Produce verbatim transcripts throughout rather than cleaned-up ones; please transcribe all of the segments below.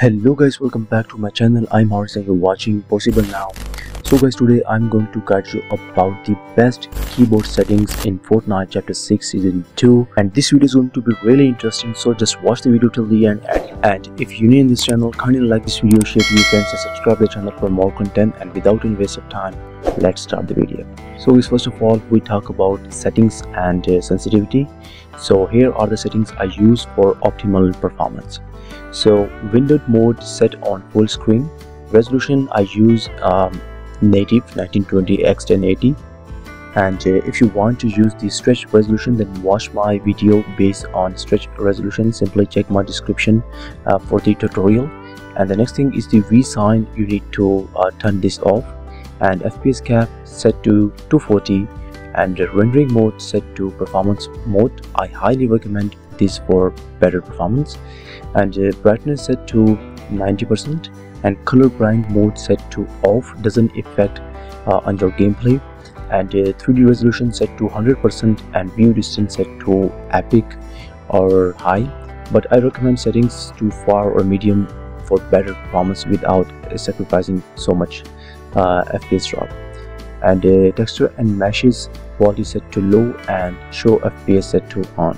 Hello guys, welcome back to my channel. I'm Horace and you're watching Possible Now. So guys, today I'm going to guide you about the best keyboard settings in Fortnite chapter six season two, and this video is going to be really interesting, so just watch the video till the end. And if you're new in this channel, kindly like this video, share to your friends and subscribe to the channel for more content. And without any waste of time, let's start the video. So guys, first of all we talk about settings and uh, sensitivity. So here are the settings I use for optimal performance. So windowed mode set on full screen, resolution I use um, native nineteen twenty by ten eighty, and uh, if you want to use the stretch resolution, then watch my video based on stretch resolution. Simply check my description uh, for the tutorial. And the next thing is the V sign. You need to uh, turn this off, and F P S cap set to two forty, and rendering mode set to performance mode. I highly recommend this for better performance. And uh, brightness set to ninety percent, and color blind mode set to off, doesn't affect uh, on your gameplay. And uh, three D resolution set to one hundred percent, and view distance set to epic or high, but I recommend settings to far or medium for better performance without uh, sacrificing so much uh, F P S drop. And uh, texture and meshes quality set to low, and show F P S set to on.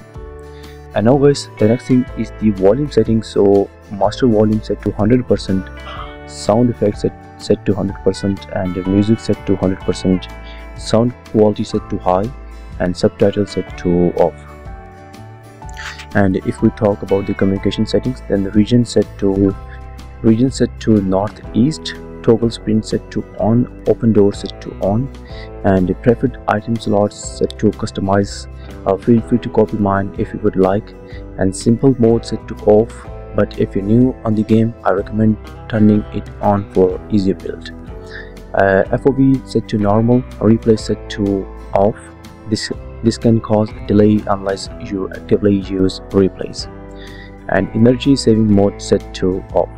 And now guys, the next thing is the volume settings. So master volume set to one hundred percent, sound effects set, set to one hundred percent, and the music set to one hundred percent, sound quality set to high, and subtitles set to off. And if we talk about the communication settings, then the region set to region set to northeast, toggle screen set to on, open door set to on, and the preferred item slots set to customize. Uh, feel free to copy mine if you would like. And simple mode set to off, but if you're new on the game, I recommend turning it on for easier build. uh, F O V set to normal, replay set to off. This this can cause delay unless you actively use replays. And energy saving mode set to off.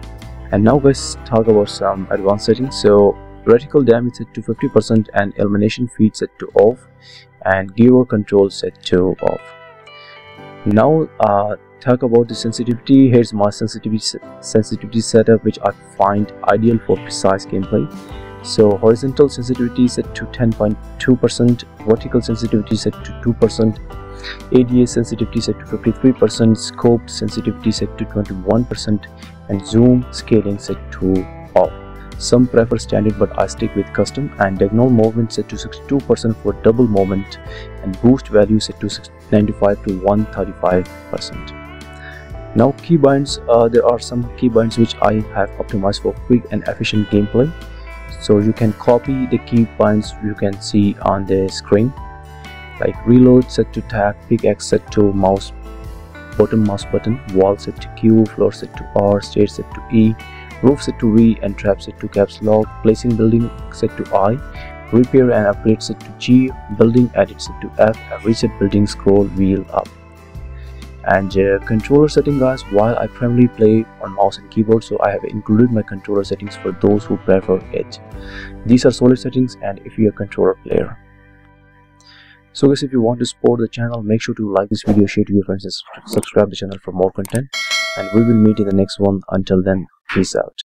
And now let's talk about some advanced settings. So reticle damage set to fifty percent, and elimination feed set to off, and giver control set to off. Now uh, talk about the sensitivity. Here's my sensitivity sensitivity setup, which I find ideal for precise gameplay. So horizontal sensitivity set to ten point two percent, vertical sensitivity set to two percent, A D S sensitivity set to fifty-three percent, scope sensitivity set to twenty-one percent, and zoom scaling set to off. Some prefer standard, but I stick with custom. And diagonal movement set to sixty-two percent for double movement, and boost value set to ninety-five to one thirty-five percent. Now keybinds. Uh, there are some keybinds which I have optimized for quick and efficient gameplay. So you can copy the keybinds you can see on the screen, like reload set to tap, pickaxe set to mouse, bottom mouse button, wall set to Q, floor set to R, stage set to E, roof set to V, and trap set to caps lock, placing building set to I, repair and upgrade set to G, building edit set to F, and reset building scroll wheel up. And uh, controller setting guys, while I primarily play on mouse and keyboard, so I have included my controller settings for those who prefer it. These are solid settings, and if you're a controller player. So guys, if you want to support the channel, make sure to like this video, share to your friends, and subscribe to the channel for more content. And we will meet in the next one. Until then, peace out.